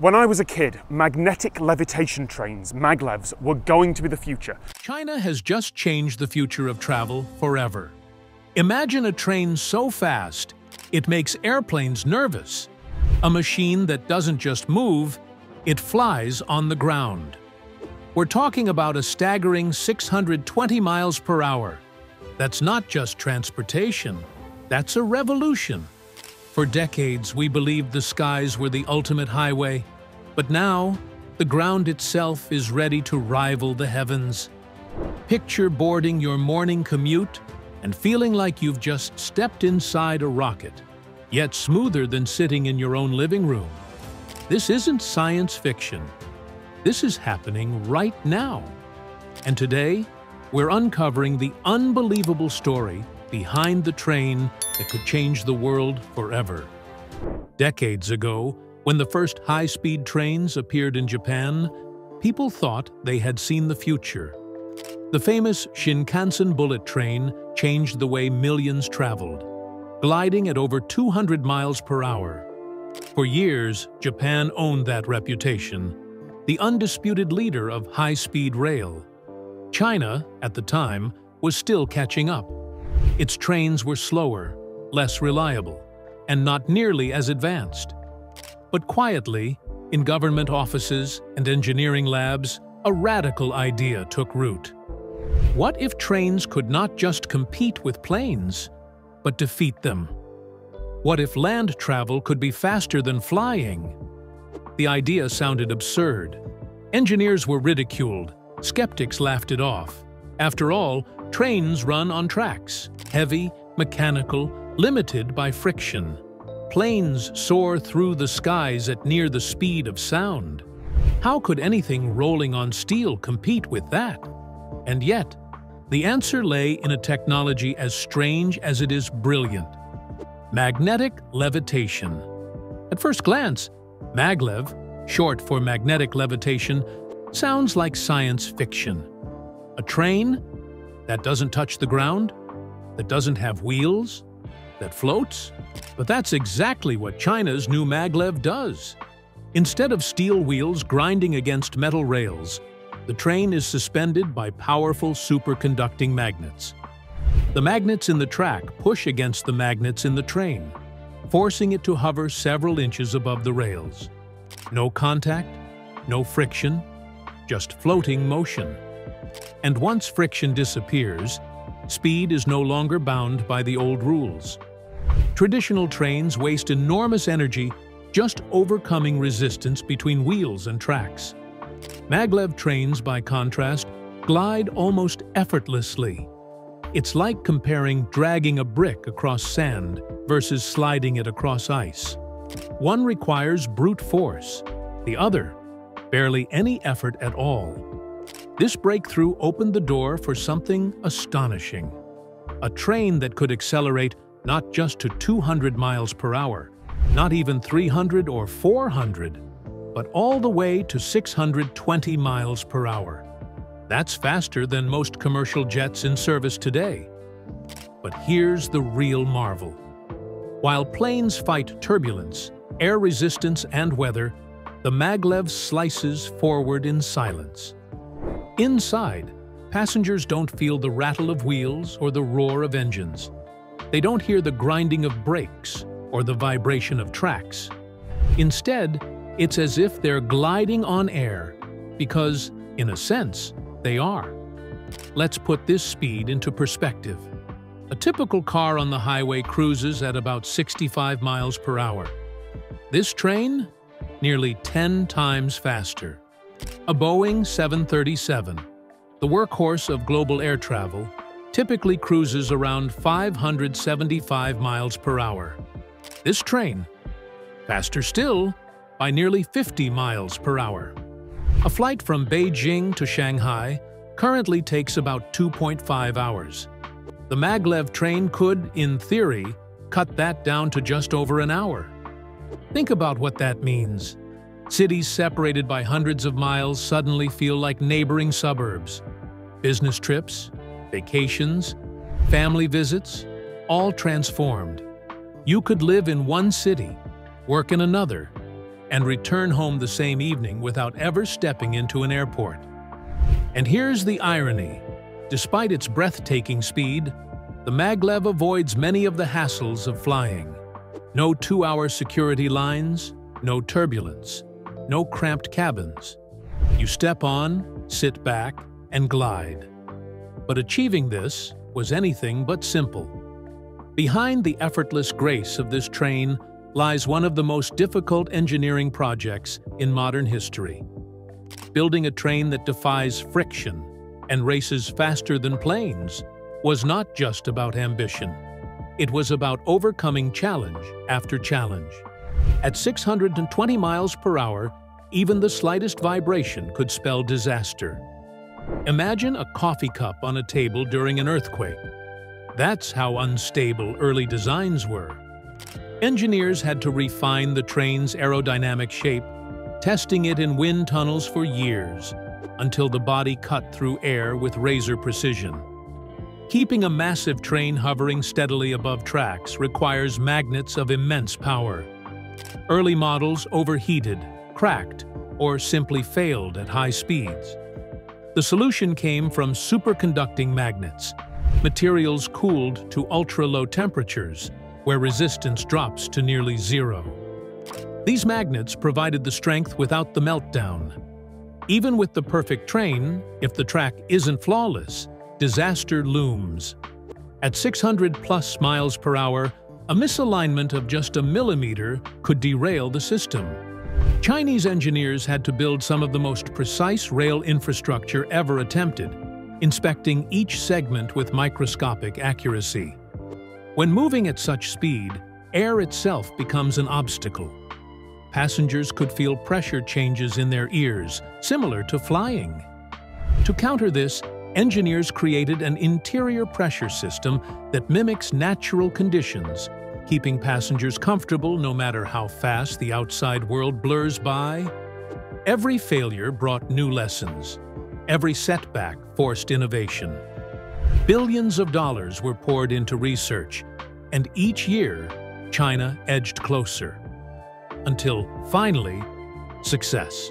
When I was a kid, magnetic levitation trains, maglevs, were going to be the future. China has just changed the future of travel forever. Imagine a train so fast, it makes airplanes nervous. A machine that doesn't just move, it flies on the ground. We're talking about a staggering 620 miles per hour. That's not just transportation, that's a revolution. For decades, we believed the skies were the ultimate highway, but now, the ground itself is ready to rival the heavens. Picture boarding your morning commute and feeling like you've just stepped inside a rocket, yet smoother than sitting in your own living room. This isn't science fiction. This is happening right now. And today, we're uncovering the unbelievable story behind the train that could change the world forever. Decades ago, when the first high-speed trains appeared in Japan, people thought they had seen the future. The famous Shinkansen bullet train changed the way millions traveled, gliding at over 200 miles per hour. For years, Japan owned that reputation, the undisputed leader of high-speed rail. China, at the time, was still catching up. Its trains were slower, less reliable, and not nearly as advanced. But quietly, in government offices and engineering labs, a radical idea took root. What if trains could not just compete with planes, but defeat them? What if land travel could be faster than flying? The idea sounded absurd. Engineers were ridiculed. Skeptics laughed it off. After all, trains run on tracks, heavy, mechanical, limited by friction. Planes soar through the skies at near the speed of sound. How could anything rolling on steel compete with that? And yet, the answer lay in a technology as strange as it is brilliant: magnetic levitation. At first glance, maglev, short for magnetic levitation, sounds like science fiction. A train that doesn't touch the ground, that doesn't have wheels, that floats. But that's exactly what China's new maglev does. Instead of steel wheels grinding against metal rails, the train is suspended by powerful superconducting magnets. The magnets in the track push against the magnets in the train, forcing it to hover several inches above the rails. No contact, no friction, just floating motion. And once friction disappears, speed is no longer bound by the old rules. Traditional trains waste enormous energy just overcoming resistance between wheels and tracks. Maglev trains, by contrast, glide almost effortlessly. It's like comparing dragging a brick across sand versus sliding it across ice. One requires brute force, the other, barely any effort at all. This breakthrough opened the door for something astonishing. A train that could accelerate not just to 200 miles per hour, not even 300 or 400, but all the way to 620 miles per hour. That's faster than most commercial jets in service today. But here's the real marvel. While planes fight turbulence, air resistance, and weather, the maglev slices forward in silence. Inside, passengers don't feel the rattle of wheels or the roar of engines. They don't hear the grinding of brakes or the vibration of tracks. Instead, it's as if they're gliding on air, because, in a sense, they are. Let's put this speed into perspective. A typical car on the highway cruises at about 65 miles per hour. This train? Nearly 10 times faster. A Boeing 737, the workhorse of global air travel, typically cruises around 575 miles per hour. This train, faster still, by nearly 50 miles per hour. A flight from Beijing to Shanghai currently takes about 2.5 hours. The maglev train could, in theory, cut that down to just over an hour. Think about what that means. Cities separated by hundreds of miles suddenly feel like neighboring suburbs. Business trips, vacations, family visits, all transformed. You could live in one city, work in another, and return home the same evening without ever stepping into an airport. And here's the irony. Despite its breathtaking speed, the maglev avoids many of the hassles of flying. No 2-hour security lines, no turbulence, no cramped cabins. You step on, sit back, and glide. But achieving this was anything but simple. Behind the effortless grace of this train lies one of the most difficult engineering projects in modern history. Building a train that defies friction and races faster than planes was not just about ambition. It was about overcoming challenge after challenge. At 620 miles per hour, even the slightest vibration could spell disaster. Imagine a coffee cup on a table during an earthquake. That's how unstable early designs were. Engineers had to refine the train's aerodynamic shape, testing it in wind tunnels for years, until the body cut through air with razor precision. Keeping a massive train hovering steadily above tracks requires magnets of immense power. Early models overheated, cracked, or simply failed at high speeds. The solution came from superconducting magnets, materials cooled to ultra-low temperatures, where resistance drops to nearly zero. These magnets provided the strength without the meltdown. Even with the perfect train, if the track isn't flawless, disaster looms. At 600-plus miles per hour, a misalignment of just a millimeter could derail the system. Chinese engineers had to build some of the most precise rail infrastructure ever attempted, inspecting each segment with microscopic accuracy. When moving at such speed, air itself becomes an obstacle. Passengers could feel pressure changes in their ears, similar to flying. To counter this, engineers created an interior pressure system that mimics natural conditions, keeping passengers comfortable no matter how fast the outside world blurs by. Every failure brought new lessons. Every setback forced innovation. Billions of dollars were poured into research, and each year, China edged closer. Until, finally, success.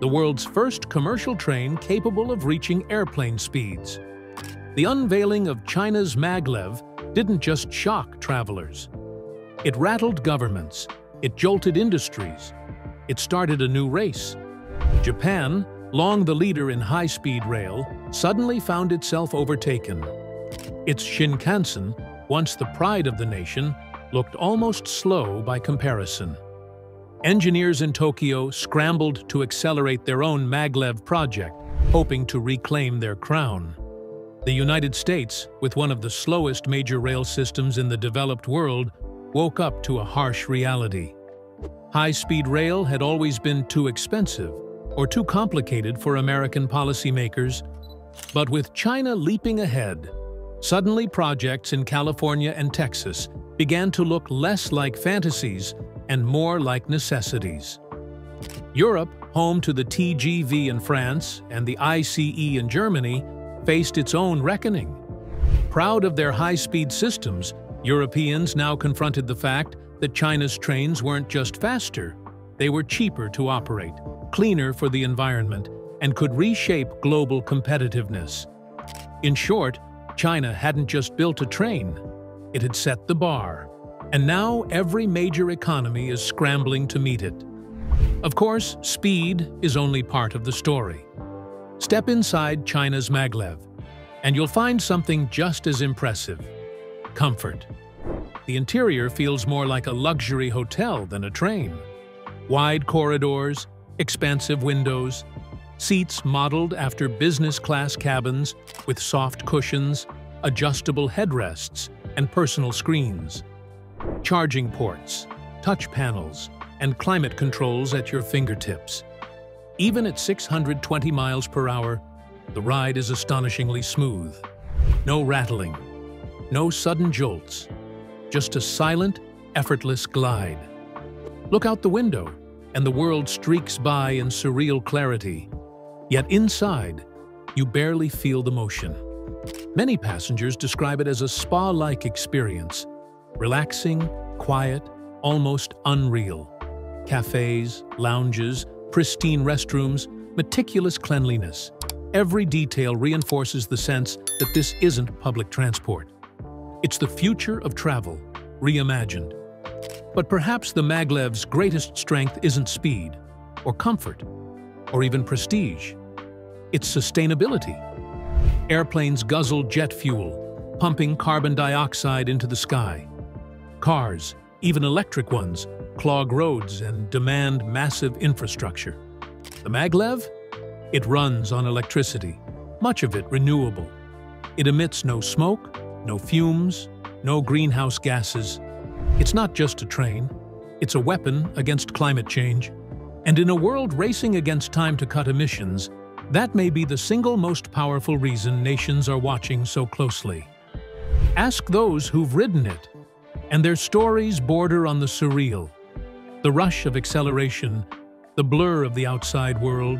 The world's first commercial train capable of reaching airplane speeds. The unveiling of China's maglev didn't just shock travelers. It rattled governments, it jolted industries, it started a new race. Japan, long the leader in high-speed rail, suddenly found itself overtaken. Its Shinkansen, once the pride of the nation, looked almost slow by comparison. Engineers in Tokyo scrambled to accelerate their own maglev project, hoping to reclaim their crown. The United States, with one of the slowest major rail systems in the developed world, woke up to a harsh reality. High-speed rail had always been too expensive or too complicated for American policymakers, but with China leaping ahead, suddenly projects in California and Texas began to look less like fantasies and more like necessities. Europe, home to the TGV in France and the ICE in Germany, faced its own reckoning. Proud of their high-speed systems, Europeans now confronted the fact that China's trains weren't just faster, they were cheaper to operate, cleaner for the environment, and could reshape global competitiveness. In short, China hadn't just built a train, it had set the bar, and now every major economy is scrambling to meet it. Of course, speed is only part of the story. Step inside China's maglev, and you'll find something just as impressive: comfort. The interior feels more like a luxury hotel than a train. Wide corridors, expansive windows, seats modeled after business-class cabins with soft cushions, adjustable headrests, and personal screens. Charging ports, touch panels, and climate controls at your fingertips. Even at 620 miles per hour, the ride is astonishingly smooth. No rattling, no sudden jolts, just a silent, effortless glide. Look out the window, and the world streaks by in surreal clarity. Yet inside, you barely feel the motion. Many passengers describe it as a spa-like experience, relaxing, quiet, almost unreal. cafes, lounges, pristine restrooms, meticulous cleanliness. Every detail reinforces the sense that this isn't public transport. It's the future of travel, reimagined. But perhaps the Maglev's greatest strength isn't speed, or comfort, or even prestige. It's sustainability. Airplanes guzzle jet fuel, pumping carbon dioxide into the sky. Cars, even electric ones, clog roads and demand massive infrastructure. The Maglev? It runs on electricity, much of it renewable. It emits no smoke, no fumes, no greenhouse gases. It's not just a train, it's a weapon against climate change. And in a world racing against time to cut emissions, that may be the single most powerful reason nations are watching so closely. Ask those who've ridden it, and their stories border on the surreal. The rush of acceleration, the blur of the outside world,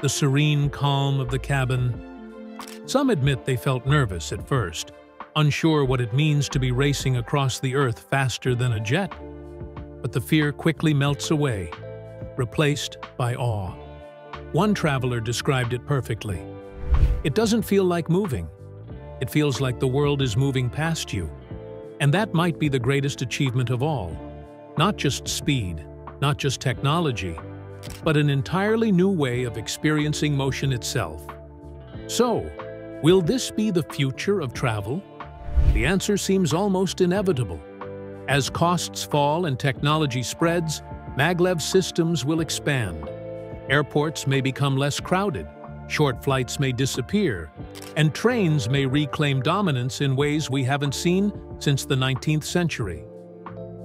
the serene calm of the cabin. Some admit they felt nervous at first, unsure what it means to be racing across the earth faster than a jet. But the fear quickly melts away, replaced by awe. One traveler described it perfectly. It doesn't feel like moving. It feels like the world is moving past you. And that might be the greatest achievement of all. Not just speed, not just technology, but an entirely new way of experiencing motion itself. So, will this be the future of travel? The answer seems almost inevitable. As costs fall and technology spreads, Maglev systems will expand. Airports may become less crowded, short flights may disappear, and trains may reclaim dominance in ways we haven't seen since the 19th century.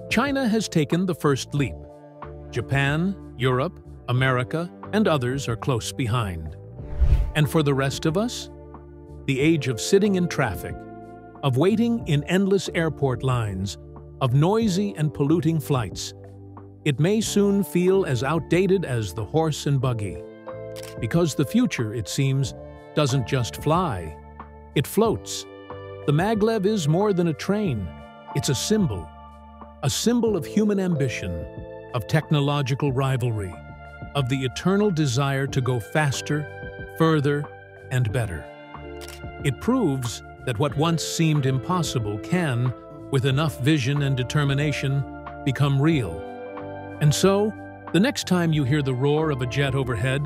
China has taken the first leap. Japan, Europe, America, and others are close behind. And for the rest of us? The age of sitting in traffic, of waiting in endless airport lines, of noisy and polluting flights. It may soon feel as outdated as the horse and buggy. Because the future, it seems, doesn't just fly, it floats. The Maglev is more than a train, it's a symbol of human ambition, of technological rivalry, of the eternal desire to go faster, further, and better. It proves that what once seemed impossible can, with enough vision and determination, become real. And so, the next time you hear the roar of a jet overhead,